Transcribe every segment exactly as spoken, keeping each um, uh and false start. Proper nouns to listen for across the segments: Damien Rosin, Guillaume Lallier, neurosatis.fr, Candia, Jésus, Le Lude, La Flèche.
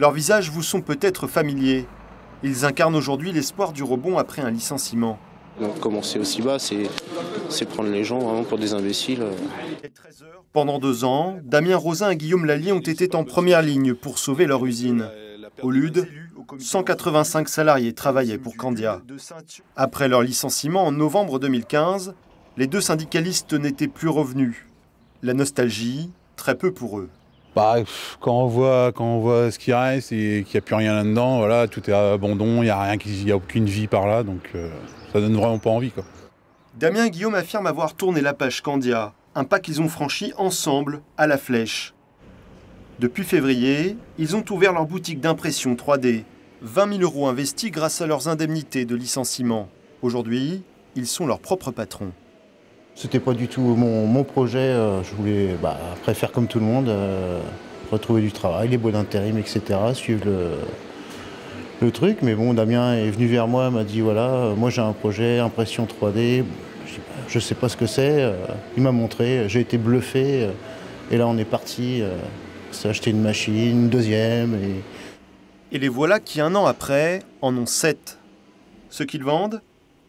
Leurs visages vous sont peut-être familiers. Ils incarnent aujourd'hui l'espoir du rebond après un licenciement. Donc commencer aussi bas, c'est prendre les gens vraiment pour des imbéciles. Pendant deux ans, Damien Rosin et Guillaume Lallier ont été en première ligne pour sauver leur usine. Au Lude, cent quatre-vingt-cinq salariés travaillaient pour Candia. Après leur licenciement en novembre deux mille quinze, les deux syndicalistes n'étaient plus revenus. La nostalgie, très peu pour eux. Bah, quand on voit, quand on voit ce qui reste et qu'il n'y a plus rien là-dedans, voilà, tout est abandon, il n'y a rien, il n'y a aucune vie par là, donc euh, ça donne vraiment pas envie, quoi. Damien et Guillaume affirment avoir tourné la page Candia, un pas qu'ils ont franchi ensemble à La Flèche. Depuis février, ils ont ouvert leur boutique d'impression trois D. vingt mille euros investis grâce à leurs indemnités de licenciement. Aujourd'hui, ils sont leurs propres patrons. C'était pas du tout mon, mon projet. Je voulais, bah, après, faire comme tout le monde, euh, retrouver du travail, les baux d'intérim, et cetera, suivre le, le truc. Mais bon, Damien est venu vers moi, m'a dit, voilà, moi j'ai un projet, impression trois D, je sais pas ce que c'est. Il m'a montré, j'ai été bluffé. Et là, on est parti. Euh, s'est acheté une machine, une deuxième. Et... et les voilà qui, un an après, en ont sept. Ce qu'ils vendent,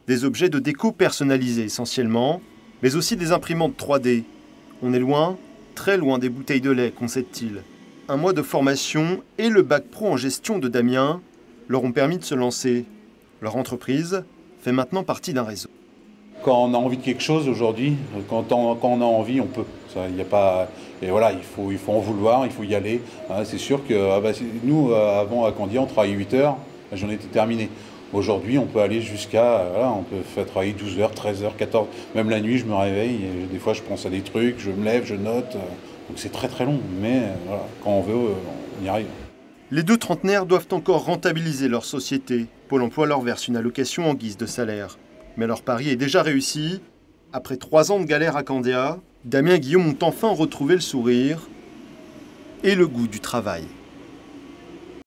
des objets de déco personnalisés essentiellement, mais aussi des imprimantes trois D. On est loin, très loin des bouteilles de lait, concède-t-il. Un mois de formation et le bac pro en gestion de Damien leur ont permis de se lancer. Leur entreprise fait maintenant partie d'un réseau. Quand on a envie de quelque chose aujourd'hui, quand on, quand on a envie, on peut. Ça, y a pas, et voilà, il faut, il faut en vouloir, il faut y aller. Hein, c'est sûr que ah bah, nous, avant à Candia, on travaillait huit heures, la journée était terminée. Aujourd'hui, on peut aller jusqu'à, voilà, on peut faire travailler douze heures, treize heures, quatorze heures. Même la nuit, je me réveille, et des fois je pense à des trucs, je me lève, je note. Donc c'est très très long, mais voilà, quand on veut, on y arrive. Les deux trentenaires doivent encore rentabiliser leur société. Pôle emploi leur verse une allocation en guise de salaire. Mais leur pari est déjà réussi. Après trois ans de galère à Candia, Damien et Guillaume ont enfin retrouvé le sourire et le goût du travail.